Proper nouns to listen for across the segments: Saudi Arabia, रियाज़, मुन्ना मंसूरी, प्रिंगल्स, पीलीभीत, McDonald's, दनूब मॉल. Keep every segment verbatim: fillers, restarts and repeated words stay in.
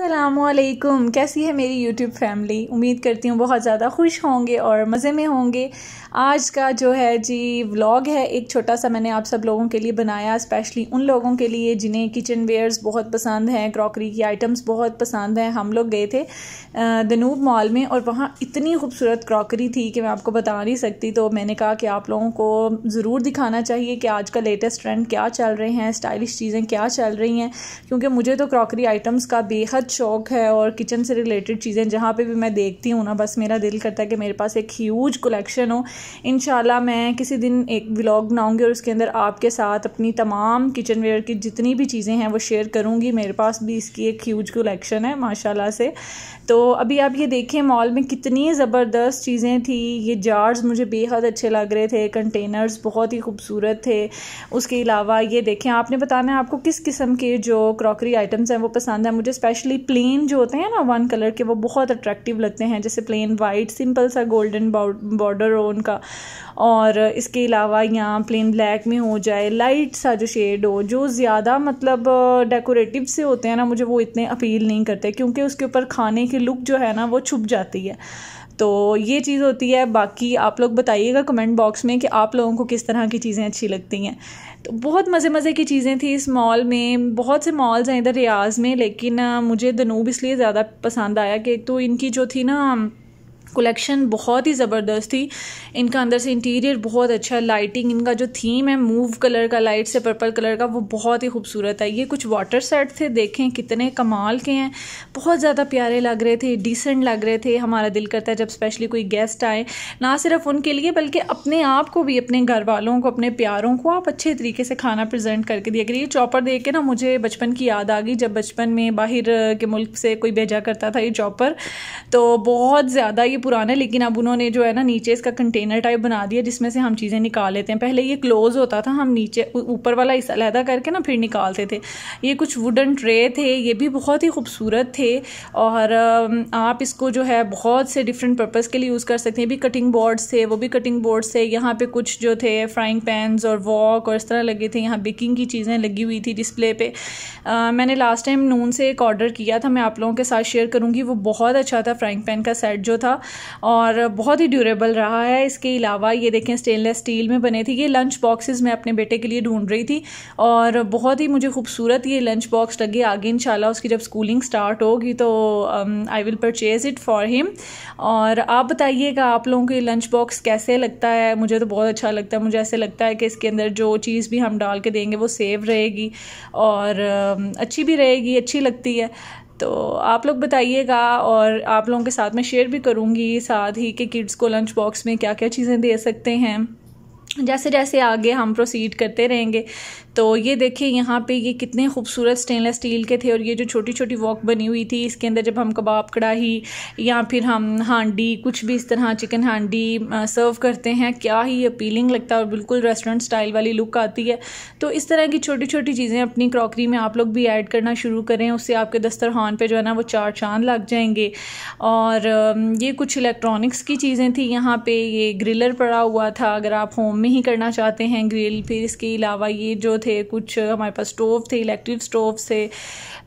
अस्सलामुअलैकुम। कैसी है मेरी यूट्यूब फैमिली? उम्मीद करती हूँ बहुत ज़्यादा खुश होंगे और मज़े में होंगे। आज का जो है जी व्लॉग है, एक छोटा सा मैंने आप सब लोगों के लिए बनाया, स्पेशली उन लोगों के लिए जिन्हें किचन वेयर्स बहुत पसंद हैं, क्रॉकरी की आइटम्स बहुत पसंद हैं। हम लोग गए थे दनूब मॉल में और वहाँ इतनी खूबसूरत क्रॉकरी थी कि मैं आपको बता नहीं सकती। तो मैंने कहा कि आप लोगों को ज़रूर दिखाना चाहिए कि आज का लेटेस्ट ट्रेंड क्या चल रहे हैं, स्टाइलिश चीज़ें क्या चल रही हैं, क्योंकि मुझे तो क्रॉकरी आइटम्स का बेहद शौक है और किचन से रिलेटेड चीज़ें जहाँ पे भी मैं देखती हूँ ना, बस मेरा दिल करता है कि मेरे पास एक ह्यूज कलेक्शन हो। इंशाल्लाह मैं किसी दिन एक व्लॉग बनाऊँगी और उसके अंदर आपके साथ अपनी तमाम किचन वेयर की जितनी भी चीज़ें हैं वो शेयर करूँगी। मेरे पास भी इसकी एक ह्यूज कलेक्शन है माशाल्लाह से। तो अभी आप ये देखें मॉल में कितनी ज़बरदस्त चीज़ें थी। ये जार्स मुझे बेहद अच्छे लग रहे थे, कंटेनर्स बहुत ही खूबसूरत थे। उसके अलावा ये देखें, आपने बताना है आपको किस किस्म के जो क्रॉकरी आइटम्स हैं वो पसंद है। मुझे स्पेशली प्लेन जो होते हैं ना वन कलर के, वो बहुत अट्रैक्टिव लगते हैं, जैसे प्लेन वाइट, सिंपल सा गोल्डन बॉर्डर हो उनका। और इसके अलावा यहाँ प्लेन ब्लैक में हो जाए, लाइट सा जो शेड हो, जो ज़्यादा मतलब डेकोरेटिव से होते हैं ना, मुझे वो इतने अपील नहीं करते क्योंकि उसके ऊपर खाने की लुक जो है ना वो छुप जाती है। तो ये चीज़ होती है। बाकी आप लोग बताइएगा कमेंट बॉक्स में कि आप लोगों को किस तरह की चीज़ें अच्छी लगती हैं। तो बहुत मज़े मज़े की चीज़ें थी इस मॉल में। बहुत से मॉल्स हैं इधर रियाज़ में, लेकिन मुझे दनूब इसलिए ज़्यादा पसंद आया कि तो इनकी जो थी ना कलेक्शन बहुत ही ज़बरदस्त थी। इनका अंदर से इंटीरियर बहुत अच्छा है, लाइटिंग, इनका जो थीम है मूव कलर का, लाइट से पर्पल कलर का, वो बहुत ही खूबसूरत है। ये कुछ वाटर सेट थे, देखें कितने कमाल के हैं, बहुत ज़्यादा प्यारे लग रहे थे, डिसेंट लग रहे थे। हमारा दिल करता है जब स्पेशली कोई गेस्ट आए, ना सिर्फ उनके लिए बल्कि अपने आप को भी, अपने घर वालों को, अपने प्यारों को आप अच्छे तरीके से खाना प्रजेंट करके दिया करिए। चॉपर देख के ना मुझे बचपन की याद आ गई, जब बचपन में बाहर के मुल्क से कोई भेजा करता था ये चॉपर, तो बहुत ज़्यादा ये पुराना, लेकिन अब उन्होंने जो है ना नीचे इसका कंटेनर टाइप बना दिया जिसमें से हम चीज़ें निकाल लेते हैं। पहले ये क्लोज होता था, हम नीचे ऊपर वाला हिस्सा अलहदा करके ना फिर निकालते थे। ये कुछ वुडन ट्रे थे, ये भी बहुत ही खूबसूरत थे और आप इसको जो है बहुत से डिफरेंट पर्पज़ के लिए यूज़ कर सकते हैं। भी कटिंग बोर्ड्स थे, वो भी कटिंग बोर्ड्स थे। यहाँ पर कुछ जो थे फ्राइंग पैनस और वॉक और इस तरह लगे थे। यहाँ बेकिंग की चीज़ें लगी हुई थी डिस्प्ले पर। मैंने लास्ट टाइम नून से एक ऑर्डर किया था, मैं आप लोगों के साथ शेयर करूँगी, वो बहुत अच्छा था फ्राइंग पैन का सेट जो था और बहुत ही ड्यूरेबल रहा है। इसके अलावा ये देखें स्टेनलेस स्टील में बने थे ये लंच बॉक्सेस, मैं अपने बेटे के लिए ढूंढ रही थी और बहुत ही मुझे खूबसूरत ये लंच बॉक्स लगे। आगे इंशाल्लाह उसकी जब स्कूलिंग स्टार्ट होगी तो I will purchase it for him. और आप बताइएगा आप लोगों को ये लंच बॉक्स कैसे लगता है? मुझे तो बहुत अच्छा लगता है। मुझे ऐसे लगता है कि इसके अंदर जो चीज़ भी हम डाल के देंगे वो सेव रहेगी और अच्छी भी रहेगी, अच्छी लगती है। तो आप लोग बताइएगा और आप लोगों के साथ मैं शेयर भी करूँगी साथ ही कि किड्स को लंच बॉक्स में क्या क्या चीज़ें दे सकते हैं। जैसे जैसे आगे हम प्रोसीड करते रहेंगे तो ये देखिए यहाँ पे ये कितने खूबसूरत स्टेनलेस स्टील के थे और ये जो छोटी छोटी वॉक बनी हुई थी इसके अंदर जब हम कबाब कढ़ाई या फिर हम हांडी, कुछ भी इस तरह चिकन हांडी सर्व करते हैं, क्या ही अपीलिंग लगता है और बिल्कुल रेस्टोरेंट स्टाइल वाली लुक आती है। तो इस तरह की छोटी छोटी चीज़ें अपनी क्रॉकरी में आप लोग भी ऐड करना शुरू करें, उससे आपके दस्तरखान पर जो है ना वो चार चांद लग जाएंगे। और ये कुछ इलेक्ट्रॉनिक्स की चीज़ें थी यहाँ पर, ये ग्रिलर पड़ा हुआ था अगर आप होम में ही करना चाहते हैं ग्रिल। फिर इसके अलावा ये जो थे कुछ हमारे पास स्टोव थे, इलेक्ट्रिक स्टोव से।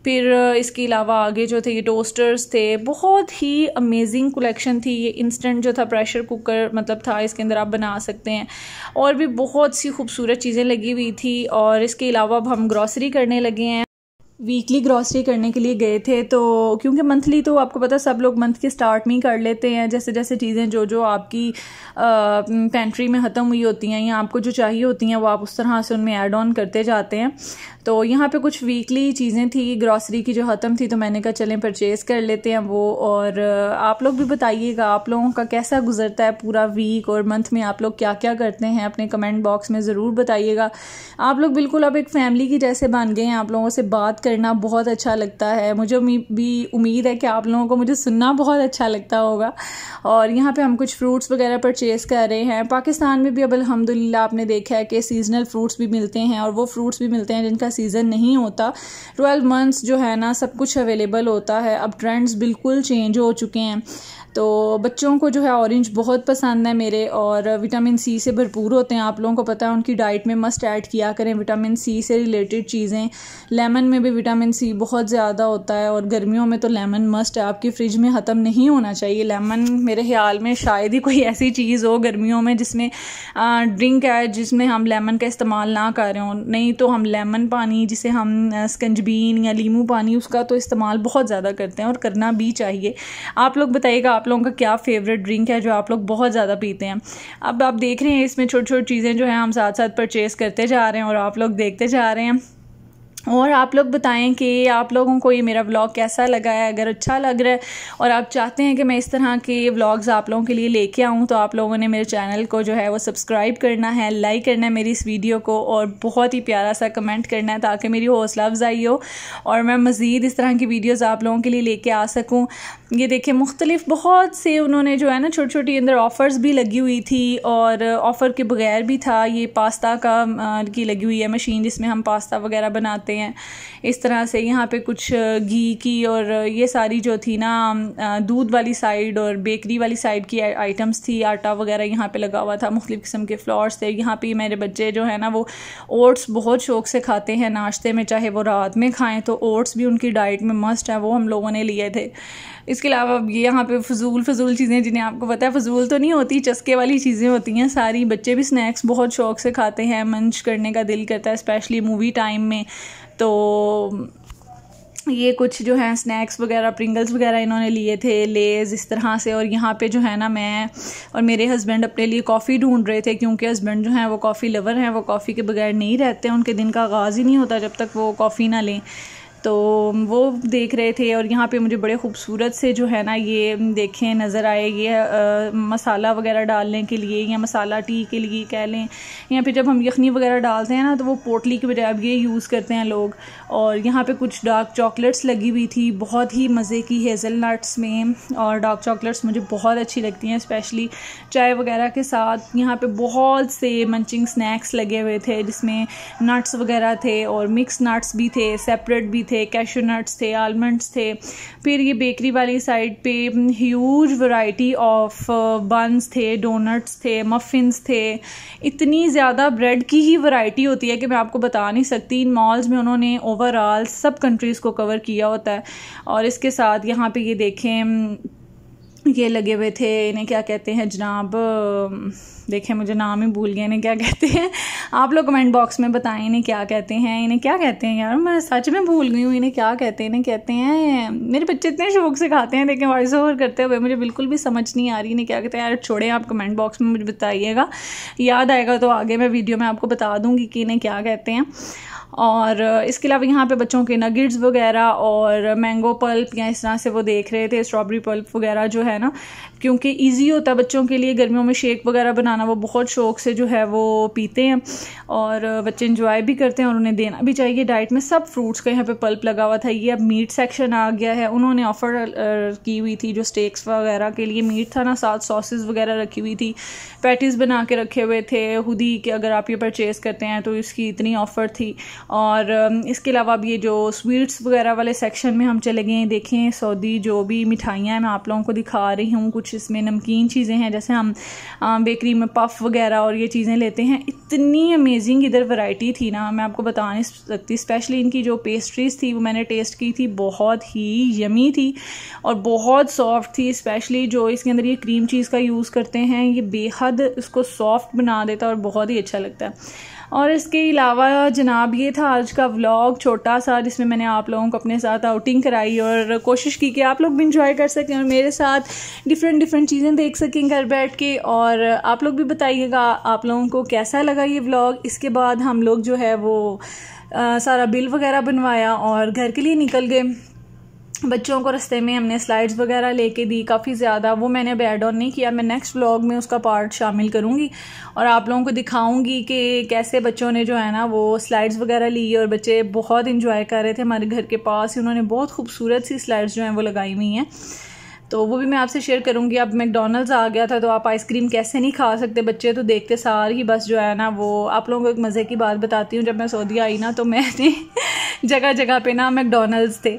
फिर इसके अलावा आगे जो थे ये टोस्टर्स थे, बहुत ही अमेजिंग कलेक्शन थी। ये इंस्टेंट जो था प्रेशर कुकर मतलब था, इसके अंदर आप बना सकते हैं। और भी बहुत सी खूबसूरत चीज़ें लगी हुई थी। और इसके अलावा अब हम ग्रॉसरी करने लगे हैं। वीकली ग्रॉसरी करने के लिए गए थे तो क्योंकि मंथली तो आपको पता सब लोग मंथ के स्टार्ट में ही कर लेते हैं, जैसे जैसे चीज़ें जो जो आपकी पेंट्री में ख़त्म हुई होती हैं या आपको जो चाहिए होती हैं वो आप उस तरह से उनमें ऐड ऑन करते जाते हैं। तो यहाँ पे कुछ वीकली चीज़ें थी ग्रॉसरी की जो ख़त्म थी, तो मैंने कहा चलें परचेज़ कर लेते हैं वो। और आप लोग भी बताइएगा आप लोगों का कैसा गुजरता है पूरा वीक और मंथ में, आप लोग क्या क्या करते हैं अपने कमेंट बॉक्स में ज़रूर बताइएगा। आप लोग बिल्कुल अब एक फैमिली की जैसे बन गए हैं, आप लोगों से बात करना बहुत अच्छा लगता है। मुझे भी उम्मीद है कि आप लोगों को मुझे सुनना बहुत अच्छा लगता होगा। और यहाँ पे हम कुछ फ्रूट्स वगैरह परचेज़ कर रहे हैं। पाकिस्तान में भी अब अल्हम्दुलिल्लाह आपने देखा है कि सीजनल फ्रूट्स भी मिलते हैं और वो फ्रूट्स भी मिलते हैं जिनका सीज़न नहीं होता। ट्वेल्व मंथ्स जो है ना सब कुछ अवेलेबल होता है। अब ट्रेंड्स बिल्कुल चेंज हो चुके हैं। तो बच्चों को जो है ऑरेंज बहुत पसंद है मेरे, और विटामिन सी से भरपूर होते हैं। आप लोगों को पता है उनकी डाइट में मस्ट ऐड किया करें विटामिन सी से रिलेटेड चीज़ें। लेमन में भी विटामिन सी बहुत ज़्यादा होता है, और गर्मियों में तो लेमन मस्ट है, आपकी फ्रिज में ख़त्म नहीं होना चाहिए लेमन। मेरे ख्याल में शायद ही कोई ऐसी चीज़ हो गर्मियों में जिसमें ड्रिंक है जिसमें हम लेमन का इस्तेमाल ना कर रहे हों, नहीं तो हम लेमन पानी जिसे हम स्कंजबीन या लीमू पानी उसका तो इस्तेमाल बहुत ज़्यादा करते हैं और करना भी चाहिए। आप लोग बताइएगा आप लोगों का क्या फेवरेट ड्रिंक है जो आप लोग बहुत ज़्यादा पीते हैं। अब आप देख रहे हैं इसमें छोटी छोटी चीज़ें जो है हम साथ साथ परचेज़ करते जा रहे हैं और आप लोग देखते जा रहे हैं। और आप लोग बताएं कि आप लोगों को ये मेरा व्लॉग कैसा लगा है। अगर अच्छा लग रहा है और आप चाहते हैं कि मैं इस तरह के व्लॉग्स आप लोगों के लिए लेके आऊं, तो आप लोगों ने मेरे चैनल को जो है वो सब्सक्राइब करना है, लाइक करना है मेरी इस वीडियो को, और बहुत ही प्यारा सा कमेंट करना है ताकि मेरी हौसला अफजाई हो और मैं मज़ीद इस तरह की वीडियोज़ आप लोगों के लिए लेके आ सकूँ। ये देखिए मुख्तलिफ बहुत से उन्होंने जो है ना छोटी छोटी अंदर ऑफ़र्स भी लगी हुई थी और ऑफ़र के बगैर भी था। ये पास्ता का की लगी हुई है मशीन जिसमें हम पास्ता वगैरह बनाते हैं। इस तरह से यहाँ पे कुछ घी की और ये सारी जो थी ना दूध वाली साइड और बेकरी वाली साइड की आइटम्स थी। आटा वगैरह यहाँ पे लगा हुआ था, मुख्तलिफ किस्म के फ्लावर्स थे। यहाँ पे मेरे बच्चे जो है ना वो ओट्स बहुत शौक़ से खाते हैं नाश्ते में, चाहे वो रात में खाएँ, तो ओट्स भी उनकी डाइट में मस्ट है, वो हम लोगों ने लिए थे। इसके अलावा अब ये यहाँ पे फजूल फजूल चीज़ें जिन्हें आपको पता है फजूल तो नहीं होती, चस्के वाली चीज़ें होती हैं सारी। बच्चे भी स्नैक्स बहुत शौक़ से खाते हैं, मंच करने का दिल करता है स्पेशली मूवी टाइम में। तो ये कुछ जो है स्नैक्स वगैरह प्रिंगल्स वगैरह इन्होंने लिए थे, लेज़ इस तरह से। और यहाँ पे जो है ना मैं और मेरे हस्बैंड अपने लिए कॉफ़ी ढूंढ रहे थे, क्योंकि हस्बैंड जो हैं वो कॉफ़ी लवर हैं, वो कॉफ़ी के बगैर नहीं रहते, उनके दिन का आगाज़ ही नहीं होता जब तक वो कॉफ़ी ना लें। तो वो देख रहे थे। और यहाँ पे मुझे बड़े खूबसूरत से जो है ना ये देखें नज़र आए, ये आ, मसाला वगैरह डालने के लिए या मसाला टी के लिए कह लें, या फिर जब हम यखनी वगैरह डालते हैं ना तो वो पोटली के बजाय अब ये यूज़ करते हैं लोग। और यहाँ पे कुछ डार्क चॉकलेट्स लगी हुई थी बहुत ही मज़े की, हेज़लनट्स में, और डार्क चॉकलेट्स मुझे बहुत अच्छी लगती हैं स्पेशली चाय वगैरह के साथ। यहाँ पर बहुत से मंचिंग स्नैक्स लगे हुए थे जिसमें नट्स वगैरह थे और मिक्स नट्स भी थे, सेपरेट भी थे, कैशू नट्स थे, आलमंड्स थे। फिर ये बेकरी वाली साइड पे ह्यूज वैरायटी ऑफ बन्स थे, डोनट्स थे, मफ़िन्स थे। इतनी ज़्यादा ब्रेड की ही वैरायटी होती है कि मैं आपको बता नहीं सकती। इन मॉल्स में उन्होंने ओवरऑल सब कंट्रीज़ को कवर किया होता है। और इसके साथ यहाँ पे ये देखें ये लगे हुए थे, इन्हें क्या कहते हैं जनाब, देखें मुझे नाम ही भूल गए इन्हें क्या कहते हैं। आप लोग कमेंट बॉक्स में बताएं इन्हें क्या कहते हैं, इन्हें क्या कहते हैं यार, मैं सच में भूल गई हूँ इन्हें क्या कहते हैं। इन्हें कहते हैं, मेरे बच्चे इतने शौक से खाते हैं, देखें वॉइस ओवर करते हुए मुझे बिल्कुल भी समझ नहीं आ रही इन्हें क्या कहते हैं। यार छोड़ें, आप कमेंट बॉक्स में मुझे बताइएगा, याद आएगा तो आगे मैं वीडियो में आपको बता दूँगी कि इन्हें क्या कहते हैं। और इसके अलावा यहाँ पे बच्चों के नगेट्स वगैरह और मैंगो पल्प या इस तरह से वो देख रहे थे, स्ट्रॉबेरी पल्प वगैरह जो है ना, क्योंकि इजी होता है बच्चों के लिए गर्मियों में शेक वगैरह बनाना, वो बहुत शौक़ से जो है वो पीते हैं और बच्चे इंजॉय भी करते हैं और उन्हें देना भी चाहिए डाइट में। सब फ्रूट्स का यहाँ पे पल्प लगा हुआ था। ये अब मीट सेक्शन आ गया है, उन्होंने ऑफ़र की हुई थी जो स्टेक्स वगैरह के लिए मीट था ना, साथ सॉसेस वगैरह रखी हुई थी, पैटीज़ बना के रखे हुए थे हुदी के, अगर आप ये परचेज़ करते हैं तो इसकी इतनी ऑफ़र थी। और इसके अलावा अब ये जो स्वीट्स वगैरह वाले सेक्शन में हम चले गए। देखें सऊदी जो भी मिठाइयाँ हैं मैं आप लोगों को दिखा रही हूँ, कुछ इसमें नमकीन चीज़ें हैं जैसे हम बेकरी में पफ वगैरह और ये चीज़ें लेते हैं। इतनी अमेजिंग इधर वैरायटी थी ना, मैं आपको बता नहीं सकती। स्पेशली इनकी जो पेस्ट्रीज़ थी वो मैंने टेस्ट की थी, बहुत ही यमी थी और बहुत सॉफ्ट थी। स्पेशली जो इसके अंदर ये क्रीम चीज़ का यूज़ करते हैं ये बेहद इसको सॉफ्ट बना देता है और बहुत ही अच्छा लगता है। और इसके अलावा जनाब ये था आज का व्लॉग छोटा सा, जिसमें मैंने आप लोगों को अपने साथ आउटिंग कराई और कोशिश की कि आप लोग भी इंजॉय कर सकें और मेरे साथ डिफरेंट डिफरेंट चीज़ें देख सकें घर बैठ के। और आप लोग भी बताइएगा आप लोगों को कैसा लगा ये व्लॉग। इसके बाद हम लोग जो है वो आ, सारा बिल वगैरह बनवाया और घर के लिए निकल गए। बच्चों को रास्ते में हमने स्लाइड्स वगैरह लेके दी काफ़ी ज़्यादा, वो मैंने अब ऐड ऑन नहीं किया, मैं नेक्स्ट व्लॉग में उसका पार्ट शामिल करूँगी और आप लोगों को दिखाऊंगी कि कैसे बच्चों ने जो है ना वो स्लाइड्स वगैरह ली और बच्चे बहुत इंजॉय कर रहे थे। हमारे घर के पास ही उन्होंने बहुत खूबसूरत सी स्लाइड्स जो हैं वो लगाई हुई हैं। तो वो भी मैं आपसे शेयर करूँगी। अब मैकडोनल्ड्स आ गया था तो आप आइसक्रीम कैसे नहीं खा सकते बच्चे, तो देखते सार ही बस जो है ना वो। आप लोगों को एक मज़े की बात बताती हूँ, जब मैं सऊदी आई ना तो मैंने जगह जगह पे ना मैकडोनल्ड्स थे,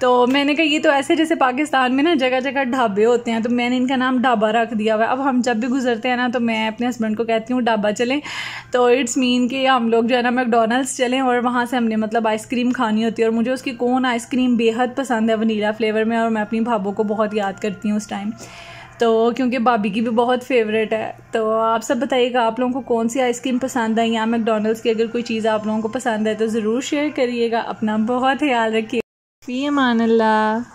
तो मैंने कहा ये तो ऐसे जैसे पाकिस्तान में ना जगह जगह ढाबे होते हैं, तो मैंने इनका नाम ढाबा रख दिया हुआ है। अब हम जब भी गुजरते हैं ना तो मैं अपने हस्बैंड को कहती हूँ ढाबा चलें, तो इट्स मीन कि हम लोग जो है ना मैकडोनल्ड्स चलें और वहाँ से हमने मतलब आइसक्रीम खानी होती है। और मुझे उसकी कोन आइसक्रीम बेहद पसंद है वनीला फ्लेवर में, और मैं अपनी भाभों को बहुत याद करती हूँ उस टाइम, तो क्योंकि भाभी की भी बहुत फेवरेट है। तो आप सब बताइएगा आप लोगों को कौन सी आइसक्रीम पसंद है, या मैकडोनल्ड्स की अगर कोई चीज़ आप लोगों को पसंद है तो ज़रूर शेयर करिएगा। अपना बहुत ख्याल रखिए। फी अमान अल्लाह।